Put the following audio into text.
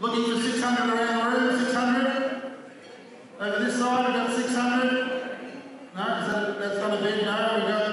Looking for 600 around the room, 600. Over this side, we've got 600. No, that's not a bed, no, we got